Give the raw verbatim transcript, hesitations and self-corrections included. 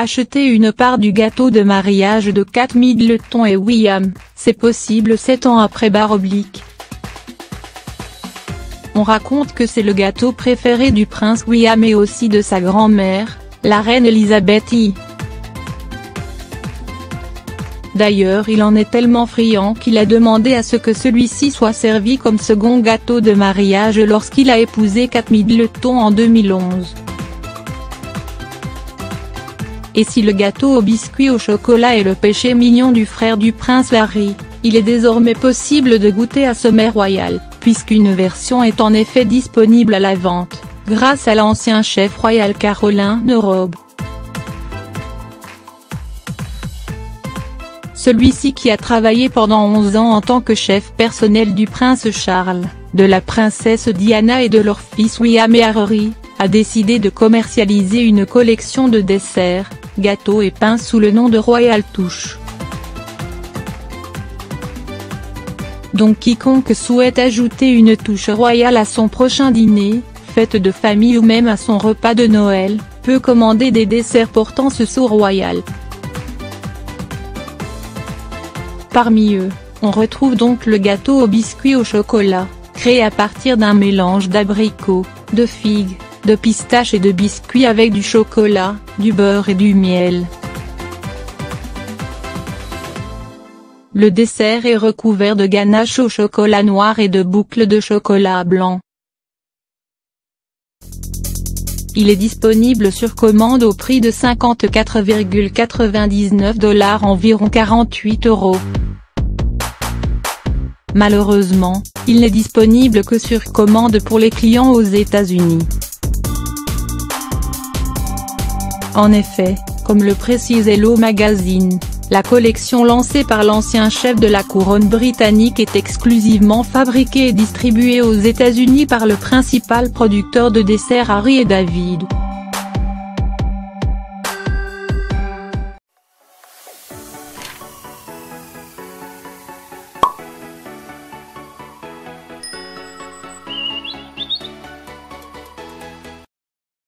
acheter une part du gâteau de mariage de Kate Middleton et William, c'est possible sept ans après barre oblique. On raconte que c'est le gâteau préféré du prince William et aussi de sa grand-mère, la reine Elizabeth deux. D'ailleurs il en est tellement friand qu'il a demandé à ce que celui-ci soit servi comme second gâteau de mariage lorsqu'il a épousé Kate Middleton en deux mille onze. Et si le gâteau au biscuit au chocolat est le péché mignon du frère du prince Harry, il est désormais possible de goûter à ce mets royal, puisqu'une version est en effet disponible à la vente, grâce à l'ancien chef royal Caroline Neurobe. Celui-ci qui a travaillé pendant onze ans en tant que chef personnel du prince Charles, de la princesse Diana et de leur fils William et Harry, a décidé de commercialiser une collection de desserts, gâteaux et pains sous le nom de Royal Touche. Donc quiconque souhaite ajouter une touche royale à son prochain dîner, fête de famille ou même à son repas de Noël, peut commander des desserts portant ce sceau royal. Parmi eux, on retrouve donc le gâteau au biscuit au chocolat, créé à partir d'un mélange d'abricots, de figues, de pistaches et de biscuits avec du chocolat, du beurre et du miel. Le dessert est recouvert de ganache au chocolat noir et de boucles de chocolat blanc. Il est disponible sur commande au prix de cinquante-quatre virgule quatre-vingt-dix-neuf dollars, environ quarante-huit euros. Malheureusement, il n'est disponible que sur commande pour les clients aux États-Unis. En effet, comme le précise Hello Magazine, la collection lancée par l'ancien chef de la couronne britannique est exclusivement fabriquée et distribuée aux États-Unis par le principal producteur de desserts Harry et David.